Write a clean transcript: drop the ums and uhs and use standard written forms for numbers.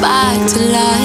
back to life.